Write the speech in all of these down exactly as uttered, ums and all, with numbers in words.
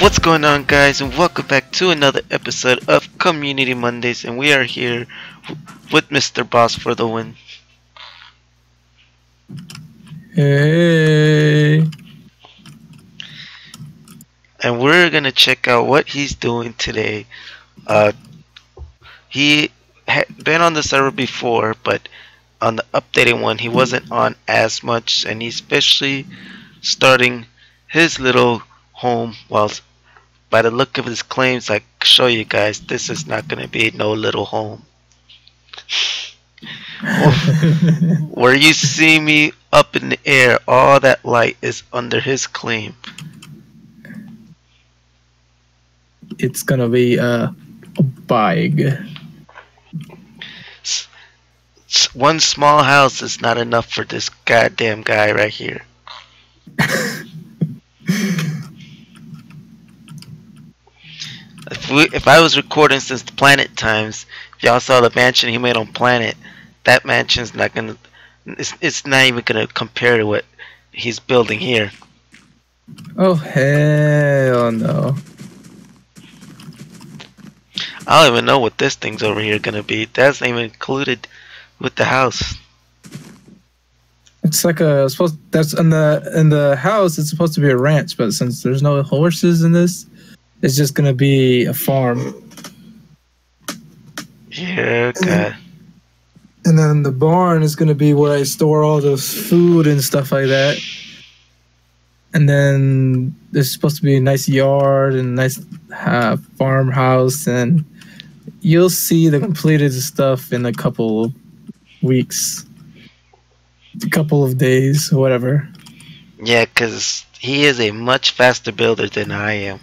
What's going on, guys, and welcome back to another episode of Community Mondays, and we are here with Mister Boss for the Win. Hey. And we're gonna check out what he's doing today. Uh, he had been on the server before, but on the updated one he wasn't on as much, and he's especially starting his little home. Well, by the look of his claims, I show you guys this is not gonna be no little home. Where you see me up in the air, all that light is under his claim. It's gonna be uh, a big. One small house is not enough for this goddamn guy right here. If, we, if I was recording since the Planet times, if y'all saw the mansion he made on Planet, that mansion's not gonna, it's, it's not even gonna compare to what he's building here. Oh hell no! I don't even know what this thing's over here gonna be. That's not even included with the house. It's like a supposed that's in the in the house. It's supposed to be a ranch, but since there's no horses in this, it's just gonna be a farm. Yeah, okay. And, and then the barn is gonna be where I store all the food and stuff like that. And then there's supposed to be a nice yard and a nice uh, farmhouse, and you'll see the completed stuff in a couple of weeks, a couple of days, whatever. Yeah, because he is a much faster builder than I am.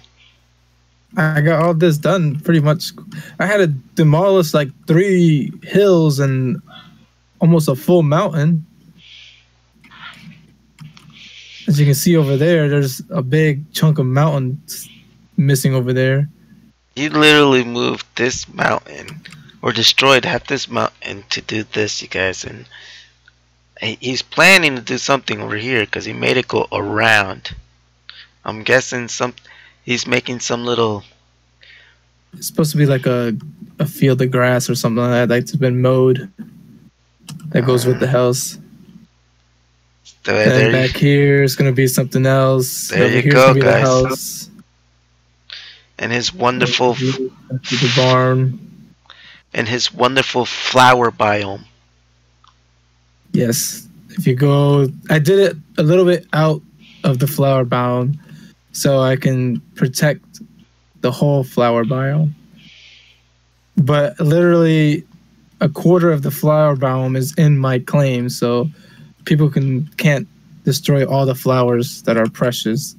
I got all this done pretty much. I had to demolish like three hills and almost a full mountain. As you can see over there, there's a big chunk of mountain missing over there. You literally moved this mountain, or destroyed half this mountain to do this, you guys. And he's planning to do something over here because he made it go around. I'm guessing some. He's making some little. It's supposed to be like a a field of grass or something like that. Like it's been mowed. That uh, goes with the house. There, then there back you, here is gonna be something else. There Over you go, guys. The house. And his wonderful the barn. And his wonderful flower biome. Yes, if you go, I did it a little bit out of the flower biome, so I can protect the whole flower biome. But literally a quarter of the flower biome is in my claim, so people can, can't destroy all the flowers that are precious.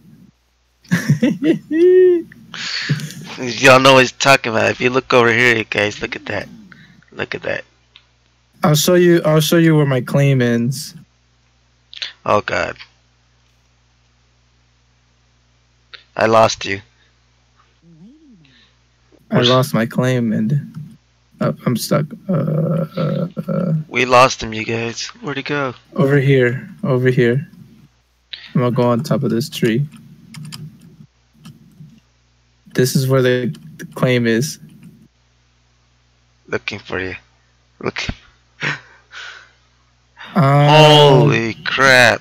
Y'all know what he's talking about. If you look over here, you guys, look at that. Look at that. I'll show you, I'll show you where my claim ends. Oh god. I lost you. I lost my claim and uh, I'm stuck. Uh, uh, uh, we lost him, you guys. Where'd he go? Over here. Over here. I'm gonna go on top of this tree. This is where the, the claim is. Looking for you. Look. um, Holy crap.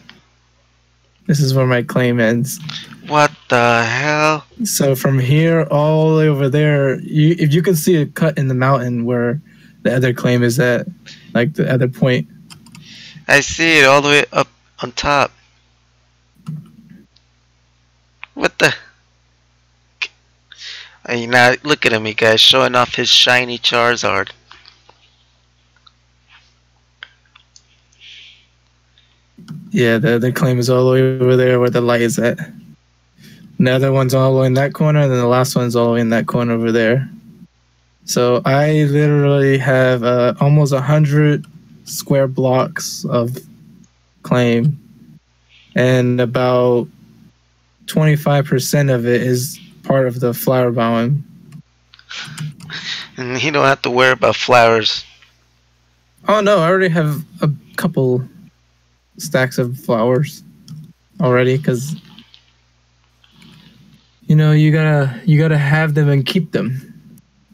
This is where my claim ends. What the hell? So from here all the way over there, you, if you can see a cut in the mountain where the other claim is at, like the other point. I see it all the way up on top. What the? I mean, now look at him, you guys, showing off his shiny Charizard. Yeah, the other claim is all the way over there where the light is at. The other one's all the way in that corner, and then the last one's all the way in that corner over there. So I literally have uh, almost a hundred square blocks of claim, and about twenty-five percent of it is part of the flower biome. And he don't have to worry about flowers. Oh no, I already have a couple stacks of flowers already, because you know, you gotta you gotta have them and keep them.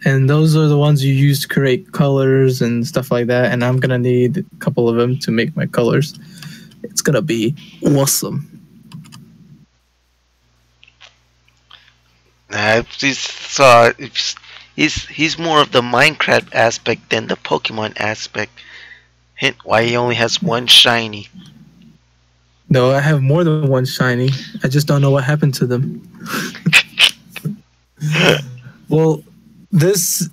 And those are the ones you use to create colors and stuff like that. And I'm gonna need a couple of them to make my colors. It's gonna be awesome. Uh, it's, uh, it's, it's, he's more of the Minecraft aspect than the Pokemon aspect. Hint why he only has one shiny. No, I have more than one shiny. I just don't know what happened to them. Well, this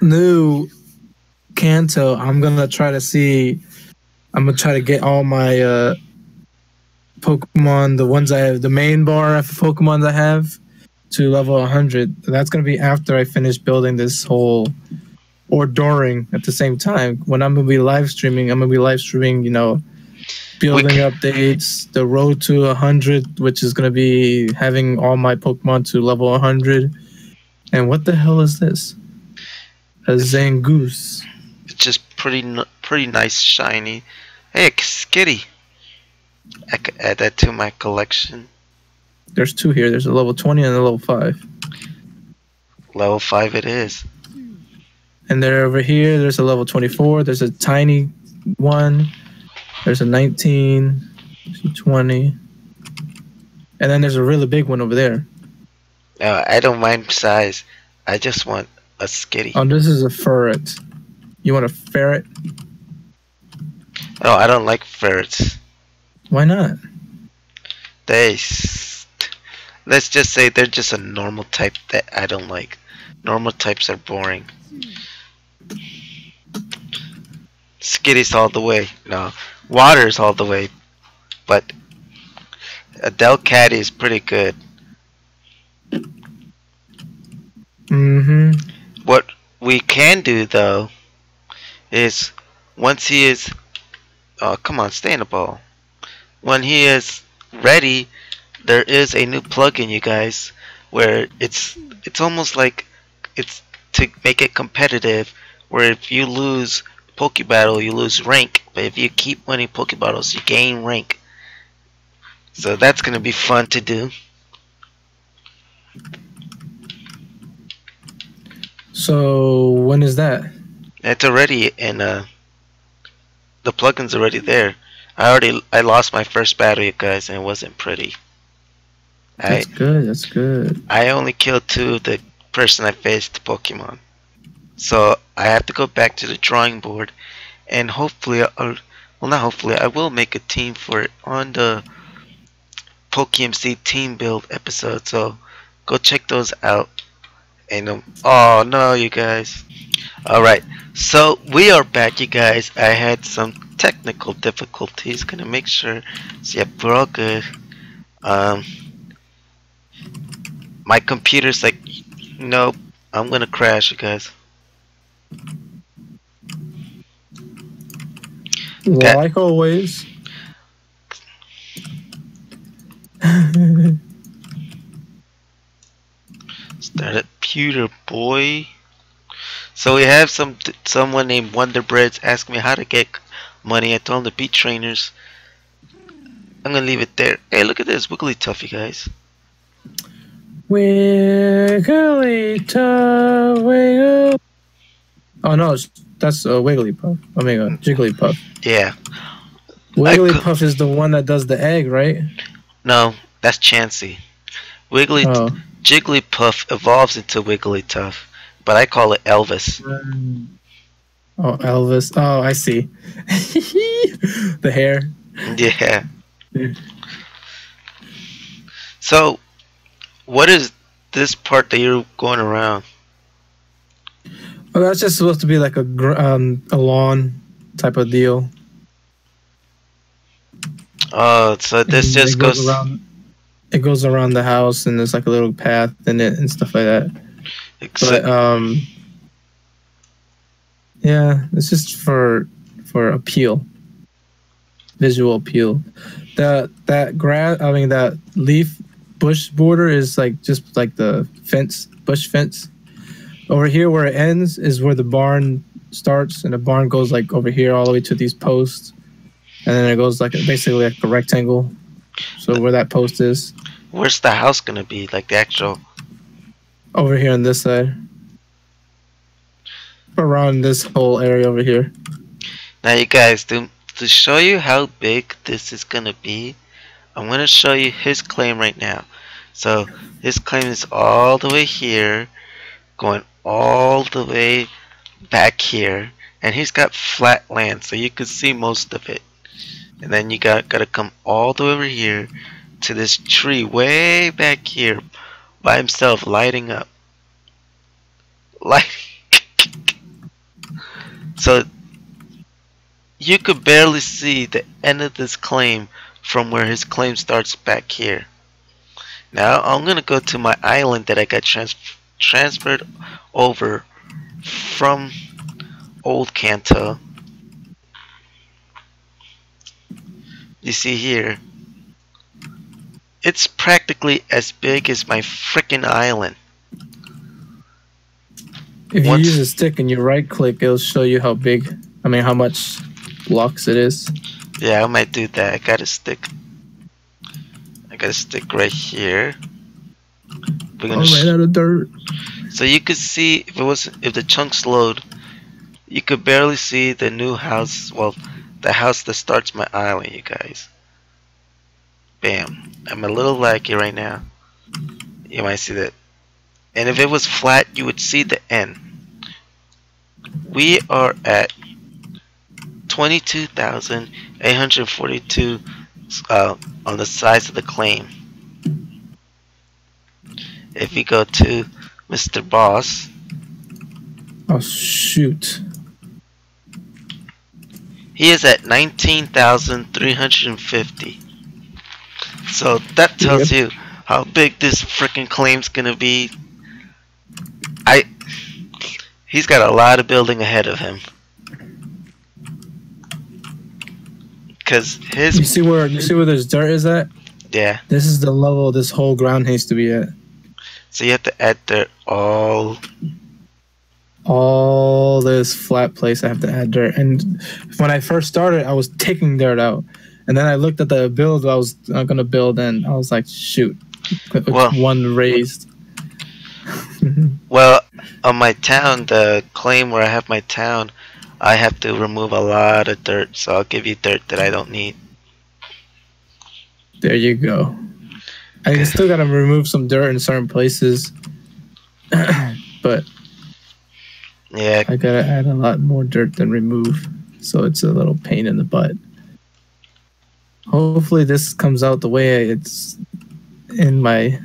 new Kanto, I'm gonna try to see. I'm gonna try to get all my uh, Pokemon, the ones I have, the main bar of Pokemon I have, to level one hundred. That's gonna be after I finish building this whole, or during at the same time. When I'm gonna be live streaming, I'm gonna be live streaming, you know, building updates, the road to one hundred, which is gonna be having all my Pokemon to level one hundred. And what the hell is this? A Zangoose. It's just pretty, n pretty nice shiny. Hey, Skitty. I could add that to my collection. There's two here. There's a level twenty and a level five. Level five it is. And they're over here. There's a level twenty-four. There's a tiny one. There's a nineteen. There's a twenty. And then there's a really big one over there. No, I don't mind size. I just want a Skitty. Oh, this is a ferret. You want a ferret? Oh, I don't like ferrets. Why not? They... Let's just say they're just a normal type that I don't like. Normal types are boring. Skitty's all the way. No, water's all the way. But a Delcatty is pretty good. Mm-hmm. What we can do though is once he is, oh come on, stay in the ball. When he is ready, there is a new plugin, you guys, where it's it's almost like it's to make it competitive, where if you lose Poke Battle, you lose rank, but if you keep winning Poke Battles, you gain rank. So that's gonna be fun to do. So when is that? It's already in. Uh, the plugin's already there. I already I lost my first battle, you guys, and it wasn't pretty. That's I, good, that's good. I only killed two of the person I faced Pokemon. So I have to go back to the drawing board and hopefully, I'll, well not hopefully, I will make a team for it on the PokeMC team build episode. So go check those out. And um, oh no, you guys. Alright, so we are back, you guys. I had some technical difficulties. Gonna make sure. So yeah, we're all good. Um... My computer's like, nope, I'm gonna crash, you guys. Like that, always. Start at pewter, boy. So we have some someone named Wonderbreads asked me how to get money. I told him to beat trainers. I'm gonna leave it there. Hey, look at this, Wigglytuff, you guys. Wigglytuff, wiggle. Oh no, that's a uh, Wigglypuff. Oh my god, Jigglypuff. Yeah. Wigglypuff is the one that does the egg, right? No, that's Chansey. Wiggly oh. Jigglypuff evolves into Wigglytuff, but I call it Elvis. Um, oh, Elvis. Oh, I see. The hair. Yeah. So. What is this part that you're going around? Well, that's just supposed to be like a gr um, a lawn type of deal. Oh, so this and just it goes, goes around. It goes around the house, and there's like a little path in it and stuff like that. Except, but um, yeah, it's just for for appeal, visual appeal. That that grass, I mean that leaf. Bush border is like just like the fence, bush fence. Over here where it ends is where the barn starts, and the barn goes like over here all the way to these posts, and then it goes like basically like a rectangle. So where that post is. Where's the house gonna be? Like the actual? Over here on this side. Around this whole area over here. Now, you guys, to to show you how big this is gonna be, I'm gonna show you his claim right now. So his claim is all the way here, going all the way back here, and he's got flat land, so you can see most of it. And then you got gotta come all the way over here to this tree way back here by himself, lighting up. Light. So you could barely see the end of this claim from where his claim starts back here. Now I'm gonna go to my island that I got trans transferred over from old Kanto. You see here, it's practically as big as my freaking island. If you Once, use a stick and you right click, it'll show you how big, I mean how much blocks it is. Yeah, I might do that. I got a stick. I got a stick right here. We're gonna oh, right out of dirt. So you could see, if it was, if the chunks load, you could barely see the new house, well, the house that starts my island, you guys. Bam. I'm a little laggy right now. You might see that. And if it was flat, you would see the end. We are at twenty-two thousand eight hundred forty-two uh, on the size of the claim. If you go to Mister Boss. Oh, shoot. He is at nineteen thousand three hundred fifty. So that tells yep. you how big this freaking claim's gonna be. I he's got a lot of building ahead of him. Cause his You see where you see where this dirt is at? Yeah. This is the level this whole ground needs to be at. So you have to add dirt all all this flat place. I have to add dirt. And when I first started, I was taking dirt out. And then I looked at the build I was going to build, and I was like, shoot, well, one raised. Well, on my town, the claim where I have my town, I have to remove a lot of dirt. So I'll give you dirt that I don't need. There you go. I still got to remove some dirt in certain places. But yeah, I got to add a lot more dirt than remove. So it's a little pain in the butt. Hopefully this comes out the way it's in my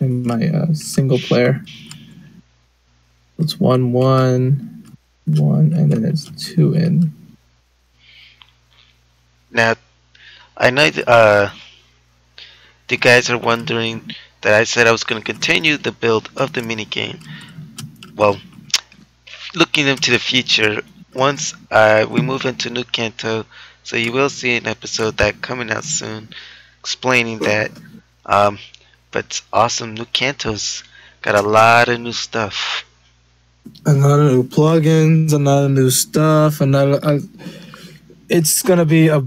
in my uh, single player. It's one, one, one, and then it's two in. Now, I know uh, the guys are wondering that I said I was going to continue the build of the minigame. Well, looking into the future, once uh, we move into New Kanto, so you will see an episode that coming out soon explaining that. Um, but it's awesome. New Kanto's got a lot of new stuff. A lot of new plugins, a lot of new stuff, another. Uh, it's gonna be a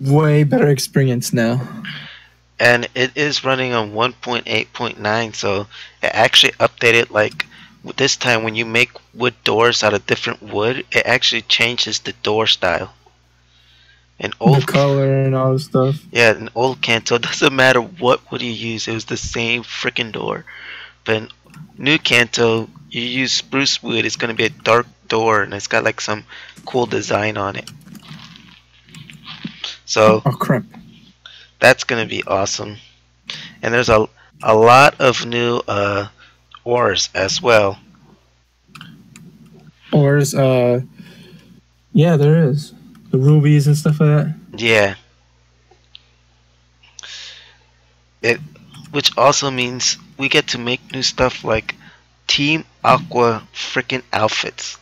way better experience now. And it is running on one point eight point nine, so it actually updated. Like this time, when you make wood doors out of different wood, it actually changes the door style. An old the color and all this stuff. Yeah, an old Kanto, it doesn't matter what would you use, it was the same freaking door. But in New Kanto, you use spruce wood, it's gonna be a dark door, and it's got like some cool design on it. So oh, crap. That's gonna be awesome. And there's a a lot of new uh ores as well. Ores, uh yeah, there is. The rubies and stuff like that. Yeah. It, which also means we get to make new stuff like Team Aqua freaking outfits.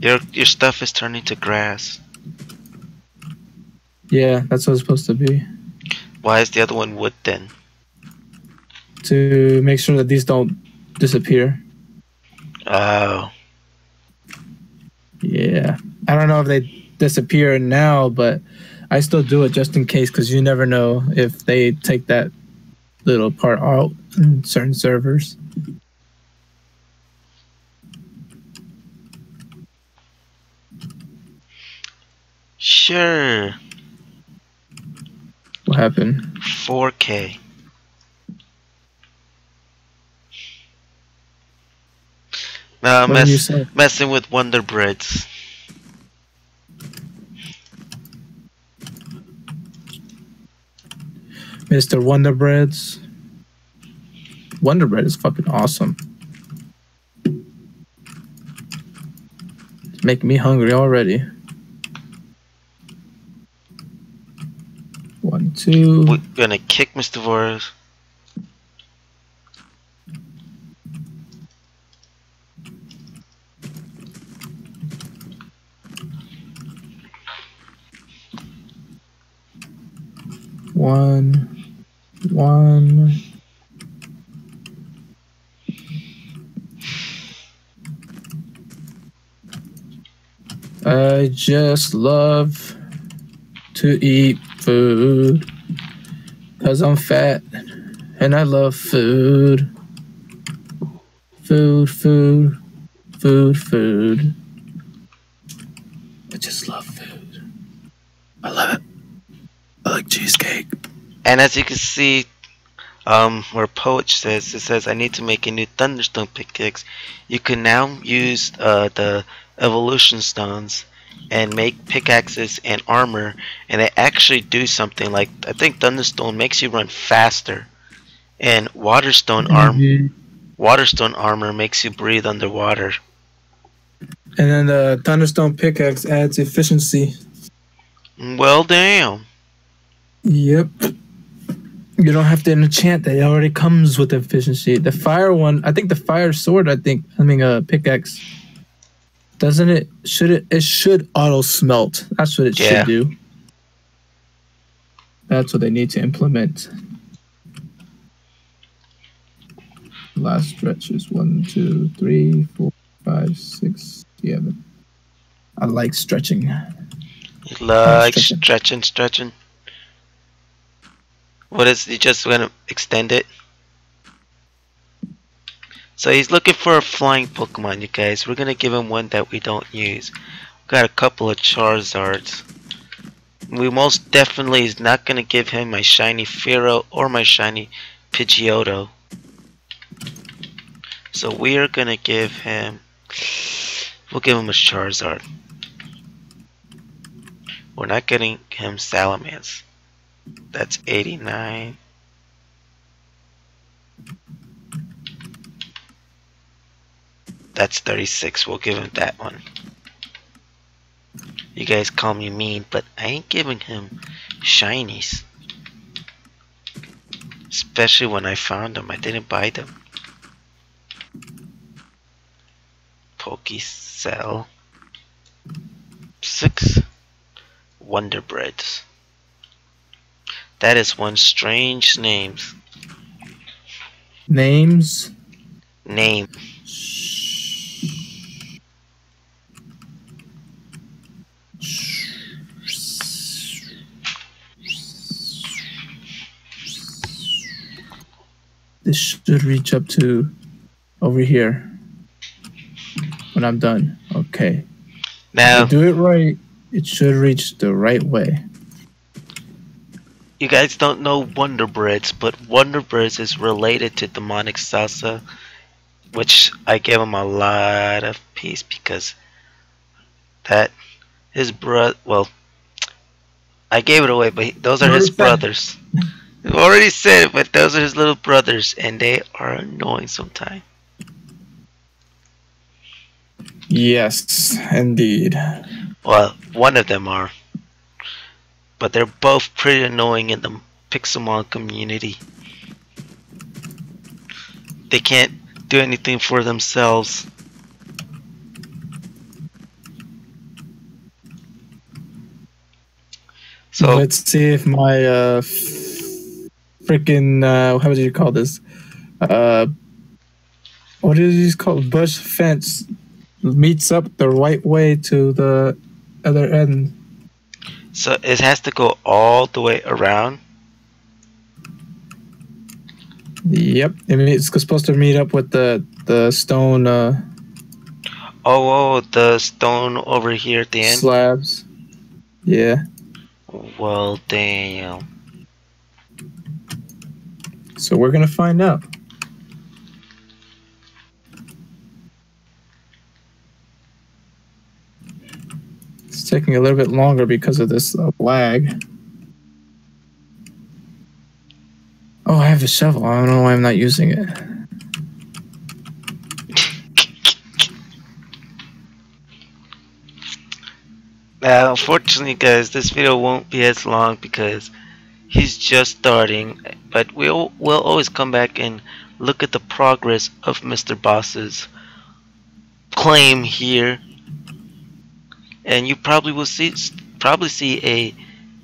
Your your stuff is turning to grass. Yeah, that's what it's supposed to be. Why is the other one wood then? To make sure that these don't disappear. Oh. Yeah. I don't know if they disappear now, but I still do it just in case, because you never know if they take that little part out in certain servers. Sure. What happened? four K. Uh, mess, messing with Wonderbreads. Mister Wonderbreads. Wonderbread is fucking awesome. It's making me hungry already. One, two. We're gonna kick Mister Boris. One, one. I just love to eat food, 'cause I'm fat and I love food. Food, food, food, food. I just love food. I love it. I like cheesecake. And as you can see, um, where Poach says, it says, I need to make a new Thunderstone pickaxe. You can now use uh, the Evolution Stones and make pickaxes and armor, and they actually do something. Like, I think Thunderstone makes you run faster, and Waterstone arm, mm-hmm. Waterstone armor makes you breathe underwater. And then the Thunderstone pickaxe adds efficiency. Well, damn. Yep. You don't have to enchant that. It already comes with efficiency. The fire one, I think the fire sword, I think, I mean, a uh, pickaxe. Doesn't it, should it, it should auto smelt. That's what it yeah. should do. That's what they need to implement. Last stretch is one, two, three, four, five, six, seven. I like stretching. Like, like stretching, stretching. stretching. What is he just gonna extend it? So he's looking for a flying Pokemon, you guys. We're gonna give him one that we don't use. We've got a couple of Charizards. We most definitely is not gonna give him my shiny Fearow or my shiny Pidgeotto. So we are gonna give him, we'll give him a Charizard. We're not getting him Salamence. That's eighty-nine. That's thirty-six. We'll give him that one. You guys call me mean, but I ain't giving him shinies. Especially when I found them. I didn't buy them. Pokecell. Six. Wonderbreads. That is one strange names. Names? Name. This should reach up to over here when I'm done. Okay. Now, if you do it right, it should reach the right way. You guys don't know Wonderbreads, but Wonderbreads is related to Demonic Salsa, which I gave him a lot of peace because that his brother. Well, I gave it away, but he, those are his brothers. I've already said it, but those are his little brothers, and they are annoying sometimes. Yes, indeed. Well, one of them are. But they're both pretty annoying in the Pixelmon community. They can't do anything for themselves. So let's see if my uh, freaking uh, how do you call this? Uh, what is this called? Bush fence meets up the right way to the other end. So it has to go all the way around. Yep, I mean, it's supposed to meet up with the the stone. Uh, oh, oh, the stone over here at the end. Slabs. Yeah. Well, damn. So we're gonna find out. It's taking a little bit longer because of this uh, lag. Oh, I have a shovel. I don't know why I'm not using it. Now, unfortunately, guys, this video won't be as long because he's just starting. But we'll, we'll always come back and look at the progress of Mister Boss's claim here. And you probably will see, probably see a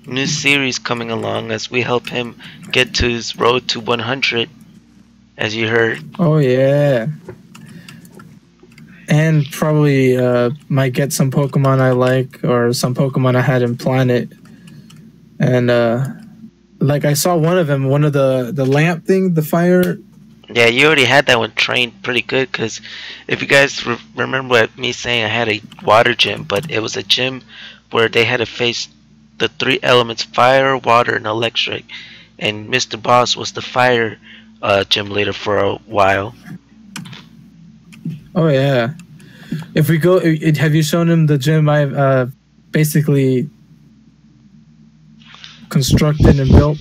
new series coming along as we help him get to his road to one hundred, as you heard. Oh yeah, and probably uh, might get some Pokemon I like, or some Pokemon I had in Planet. And uh, like I saw one of them, one of the the lamp thing, the fire. Yeah, you already had that one trained pretty good, because if you guys re remember what me saying, I had a water gym, but it was a gym where they had to face the three elements: fire, water, and electric. And Mister Boss was the fire uh, gym leader for a while. Oh yeah. If we go, it, have you shown him the gym I've uh, basically constructed and built?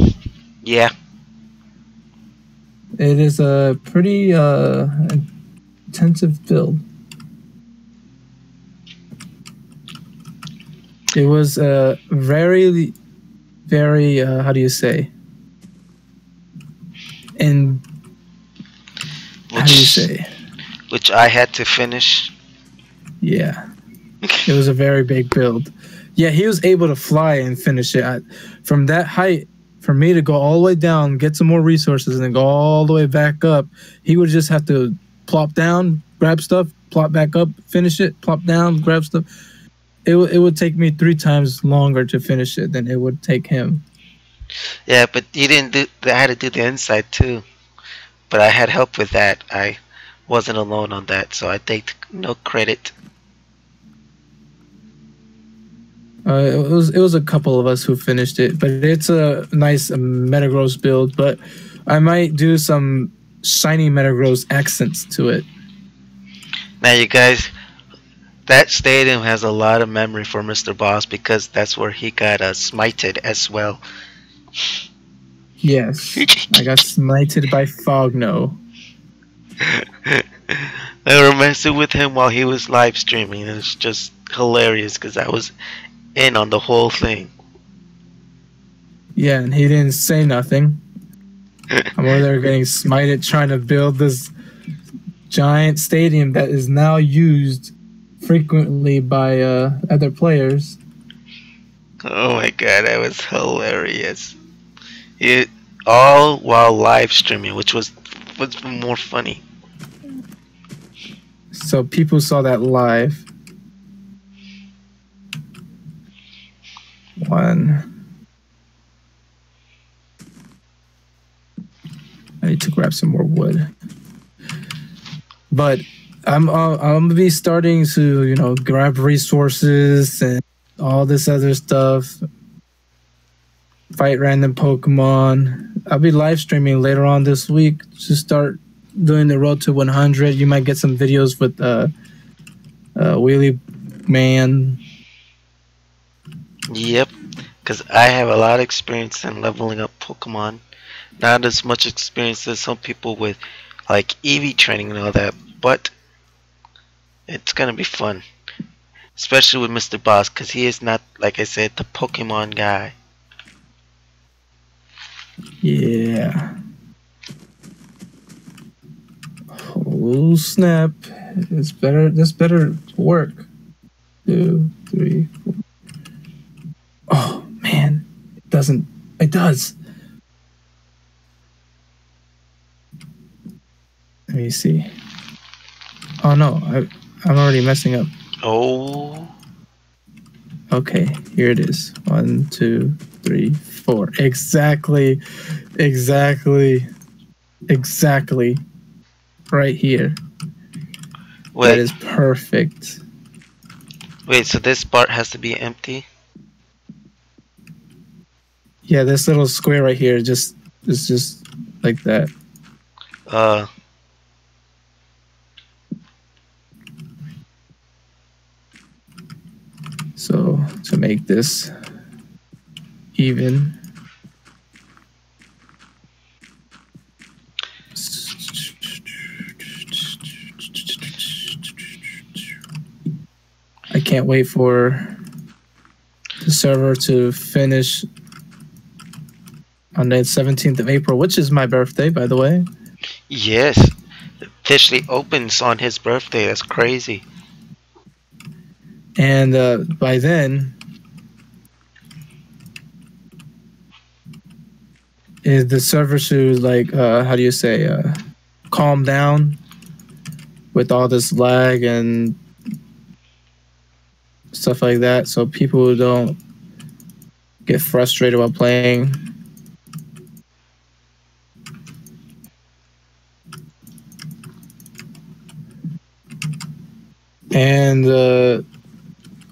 Yeah. It is a pretty uh, intensive build. It was a very, very, uh, how do you say? And which, how do you say? Which I had to finish. Yeah. It was a very big build. Yeah, he was able to fly and finish it. I, from that height, for me to go all the way down, get some more resources, and then go all the way back up, he would just have to plop down, grab stuff, plop back up, finish it, plop down, grab stuff. It, w it would take me three times longer to finish it than it would take him. Yeah, but you didn't do. I had to do the inside too, but I had help with that. I wasn't alone on that, so I take no credit. Uh, it was it was a couple of us who finished it, but it's a nice Metagross build. But I might do some shiny Metagross accents to it. Now, you guys, that stadium has a lot of memory for Mister Boss, because that's where he got uh, smited as well. Yes, I got smited by Fogno. They were messing with him while he was live streaming. It's just hilarious because I was in on the whole thing. Yeah, and he didn't say nothing. I'm over there getting smited trying to build this giant stadium that is now used frequently by uh, other players. Oh my god, that was hilarious. It all while live streaming, which was what's more funny. So people saw that live. One. I need to grab some more wood. But I'm uh, I'm gonna be starting to, you know, grab resources and all this other stuff. Fight random Pokemon. I'll be live streaming later on this week to start doing the road to one hundred. You might get some videos with uh, uh, Wheelie Man. Yep, because I have a lot of experience in leveling up Pokemon. Not as much experience as some people with, like, Eevee training and all that, but it's gonna be fun, especially with Mister Boss, because he is not, like I said, the Pokemon guy. Yeah. Oh snap! It's better. This better work. Two, three, four. Oh man, it doesn't. It does. Let me see. Oh no, I, I'm already messing up. Oh. Okay, here it is. One, two, three, four. Exactly, exactly, exactly. Right here. Wait. That is perfect. Wait, so this part has to be empty? Yeah, this little square right here just is just like that. Uh. So to make this even, I can't wait for the server to finish on the seventeenth of April, which is my birthday, by the way. Yes, officially opens on his birthday. That's crazy. And uh, by then, is the server should, like, uh, how do you say, uh, calm down with all this lag and stuff like that, so people don't get frustrated while playing. And uh,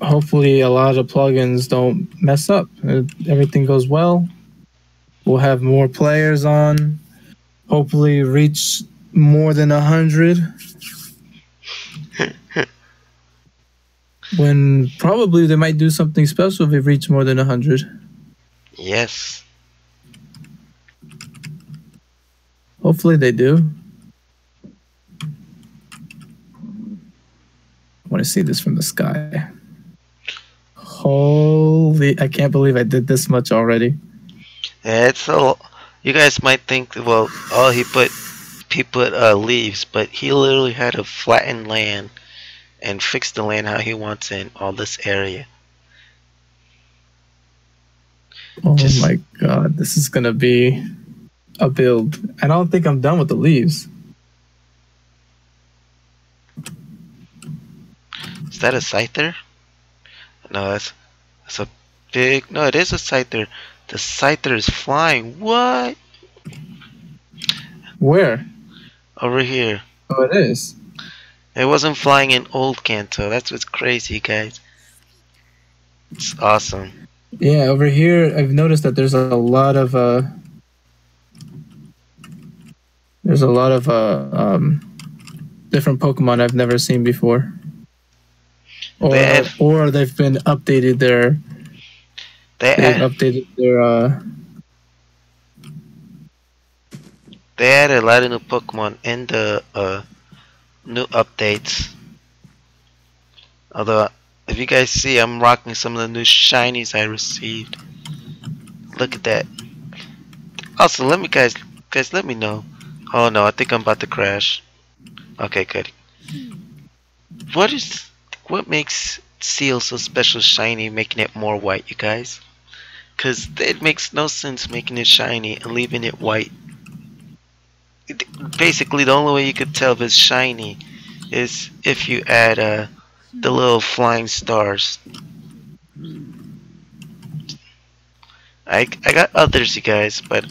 hopefully a lot of plugins don't mess up. Everything goes well. We'll have more players on. Hopefully reach more than a hundred. When probably they might do something special if it reaches more than a hundred. Yes. Hopefully they do. I want to see this from the sky. Holy, I can't believe I did this much already. Yeah, it's a, you guys might think, well, oh, he put he put uh, leaves, but he literally had to flatten land and fix the land how he wants in all this area. Oh Just, my god, this is gonna be a build. I don't think I'm done with the leaves. Is that a scyther? No, that's, that's a big... No, it is a scyther. The scyther is flying. What? Where? Over here. Oh, it is. It wasn't flying in old Kanto. That's what's crazy, guys. It's awesome. Yeah, over here, I've noticed that there's a lot of... Uh, there's a lot of uh, um, different Pokemon I've never seen before. Or, they add, or they've been updated their. They add, updated their. Uh, they added a lot of new Pokemon in the uh, new updates. Although, if you guys see, I'm rocking some of the new shinies I received. Look at that. Also, let me guys, guys, let me know. Oh no, I think I'm about to crash. Okay, good. What is? What makes Seal so special shiny, making it more white, you guys? Because it makes no sense making it shiny and leaving it white. It, basically, the only way you could tell if it's shiny is if you add uh, the little flying stars. I, I got others, you guys, but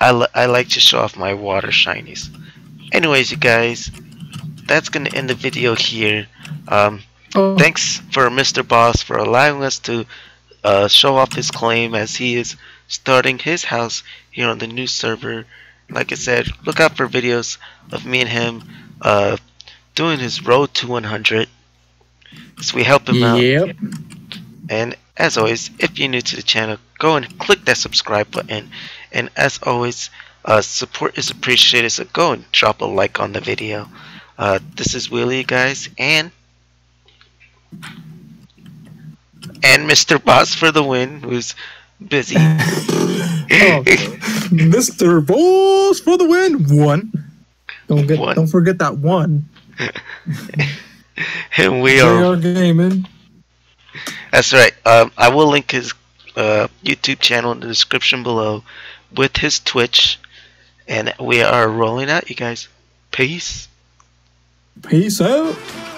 I, li I like to show off my water shinies. Anyways, you guys, that's going to end the video here. Um, oh. Thanks for Mister Boss for allowing us to uh, show off his claim as he is starting his house here on the new server. Like I said, look out for videos of me and him uh, doing his road to one hundred. So we help him yep. out. And as always, if you're new to the channel, go and click that subscribe button. And as always, uh, support is appreciated, so go and drop a like on the video. Uh, this is Wheelie, guys, and and Mister Boss for the Win, who's busy. Oh, Mister Boss for the Win, one. Don't get, one. don't forget that one. And we are, we are gaming. That's right. Um, I will link his uh, YouTube channel in the description below with his Twitch, and we are rolling out, you guys. Peace. Peace out.